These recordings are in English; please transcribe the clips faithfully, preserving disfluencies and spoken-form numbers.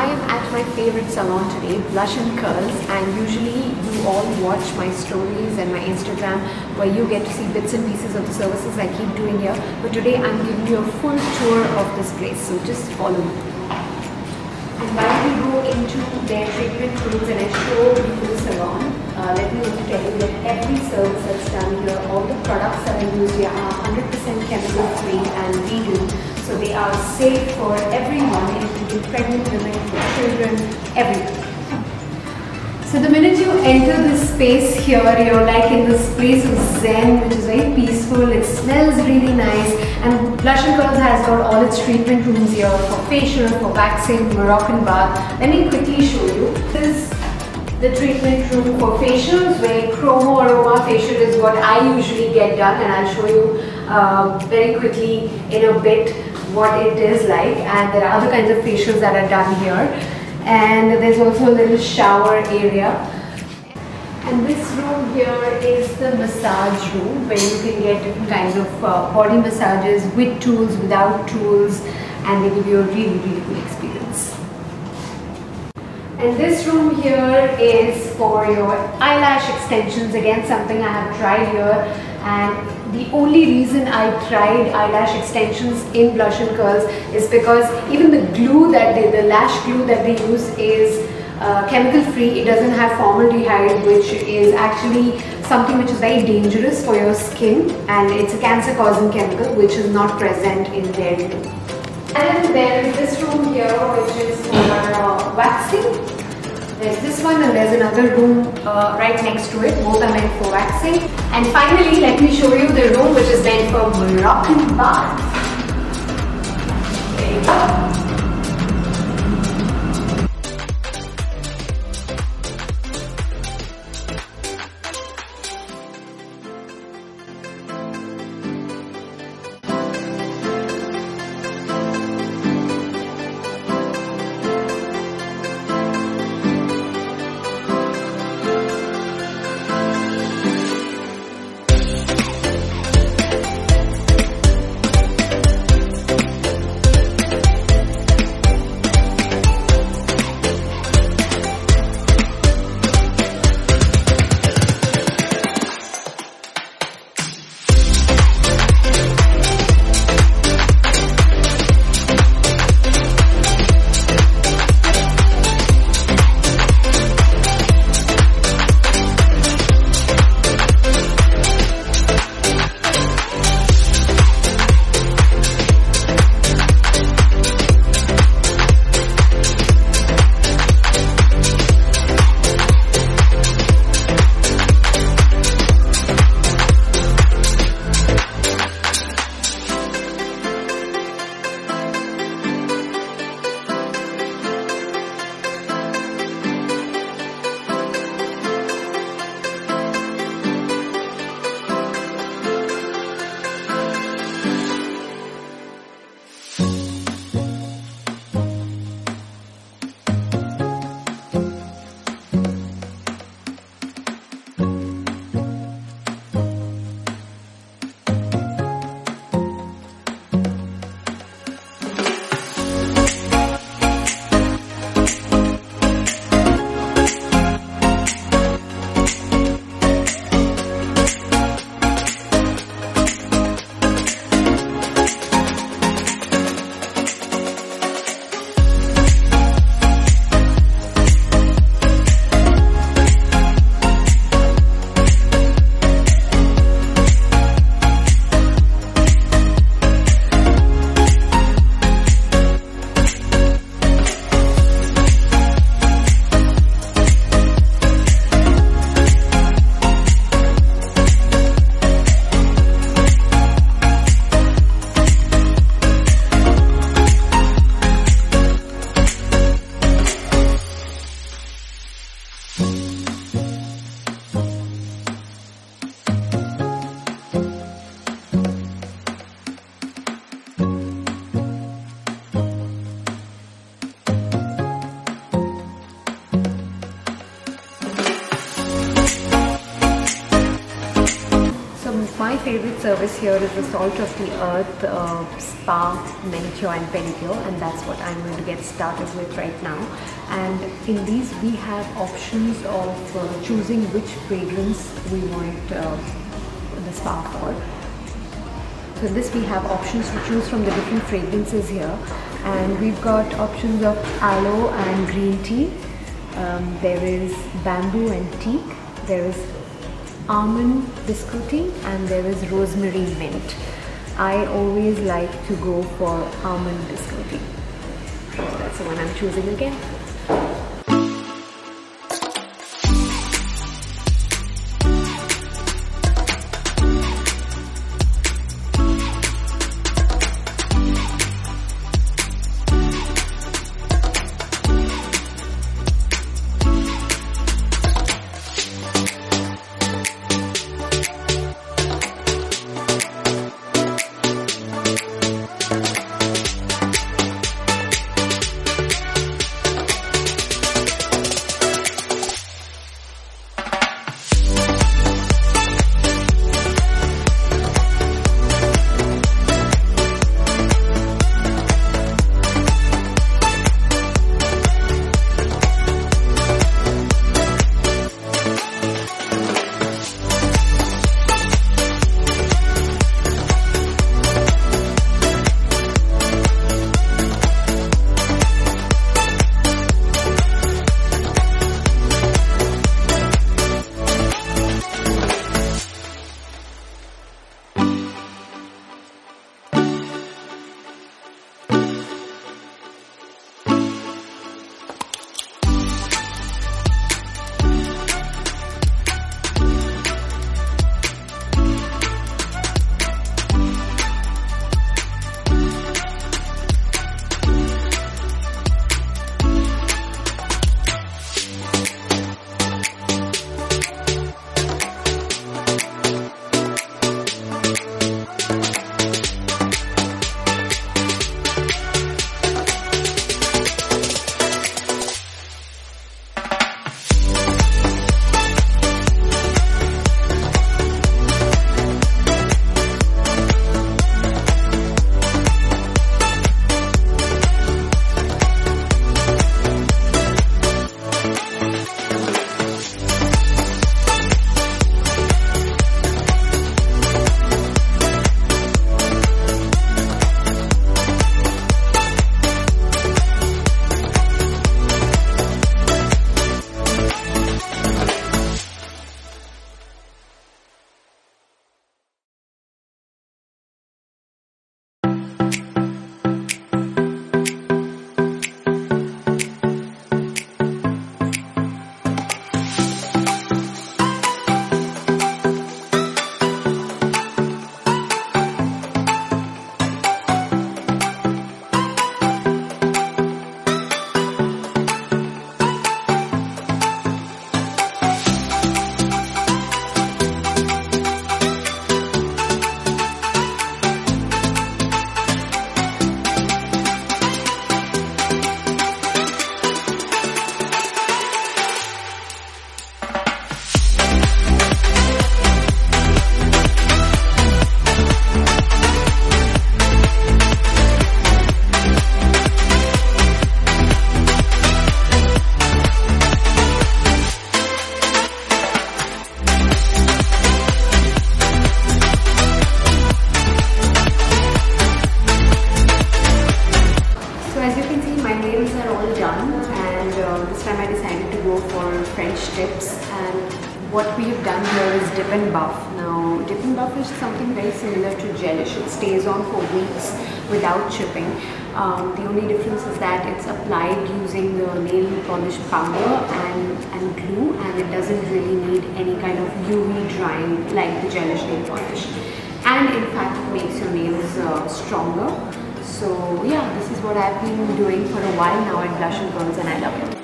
I am at my favorite salon today, Blush and Curls, and usually you all watch my stories and my Instagram where you get to see bits and pieces of the services I keep doing here, but today I'm giving you a full tour of this place, so just follow me. And while we go into their treatment rooms and I show you the salon, uh, let me also tell you that every service that's done here, all the products that I use here are one hundred percent chemical free and vegan. So they are safe for everyone, including pregnant women, children, everyone. So the minute you enter this space here, you're like in this place of zen, which is very peaceful. It smells really nice, and Blush and Curls has got all its treatment rooms here for facial, for waxing, Moroccan bath. Let me quickly show you. This the treatment room for facials, where chromo aroma facial is what I usually get done, and I'll show you uh, very quickly in a bit what it is like. And there are other kinds of facials that are done here, and there's also a little shower area. And this room here is the massage room, where you can get different kinds of uh, body massages with tools, without tools, and they give you a really really good experience. And this room here is for your eyelash extensions, again something I have tried here, and the only reason I tried eyelash extensions in Blush and Curls is because even the glue that they, the lash glue that they use is uh, chemical free. It doesn't have formaldehyde, which is actually something which is very dangerous for your skin, and it's a cancer causing chemical which is not present in their glue. And there is this room here which is for uh, waxing. There's this one and there's another room uh, right next to it. Both are meant for waxing. And finally, let me show you the room which is meant for Moroccan bath. There you favorite service here is the Salt of the Earth uh, Spa Manicure and Pedicure, and that's what I'm going to get started with right now. And in these we have options of uh, choosing which fragrance we want uh, the spa for. So in this we have options to choose from the different fragrances here, and we've got options of aloe and green tea, um, there is bamboo and teak, there is Almond Biscotti, and there is Rosemary Mint. I always like to go for Almond Biscotti. So that's the one I'm choosing again. What we have done here is dip and buff. Now, dip and buff is something very similar to gelish. It stays on for weeks without chipping. Um, the only difference is that it's applied using the nail polish powder and, and glue, and it doesn't really need any kind of U V drying like the gelish nail polish. And in fact, it makes your nails uh, stronger. So yeah, this is what I've been doing for a while now at Blush and Curls, and I love it.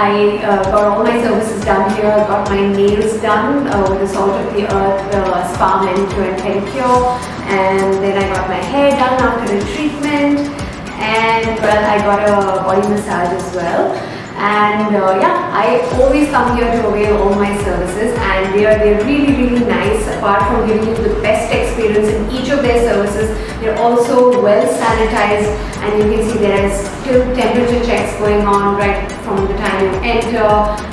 I uh, got all my services done here. I got my nails done uh, with the Salt of the Earth uh, spa manicure and pedicure, and then I got my hair done after the treatment, and well, I got a body massage as well. And uh, yeah, I always come here to avail all my services, and they are they're really really nice. Apart from giving you the best experience in each of their services, they're also well sanitized, and you can see there is still temperature checks going on right from the time you enter,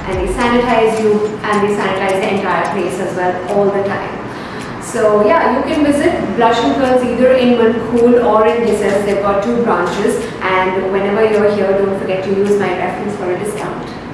and they sanitize you and they sanitize the entire place as well all the time. So yeah, you can visit Blush and Curls either in Mankhool or in Qusais. They've got two branches, and whenever you're here, don't forget to use my reference for a discount.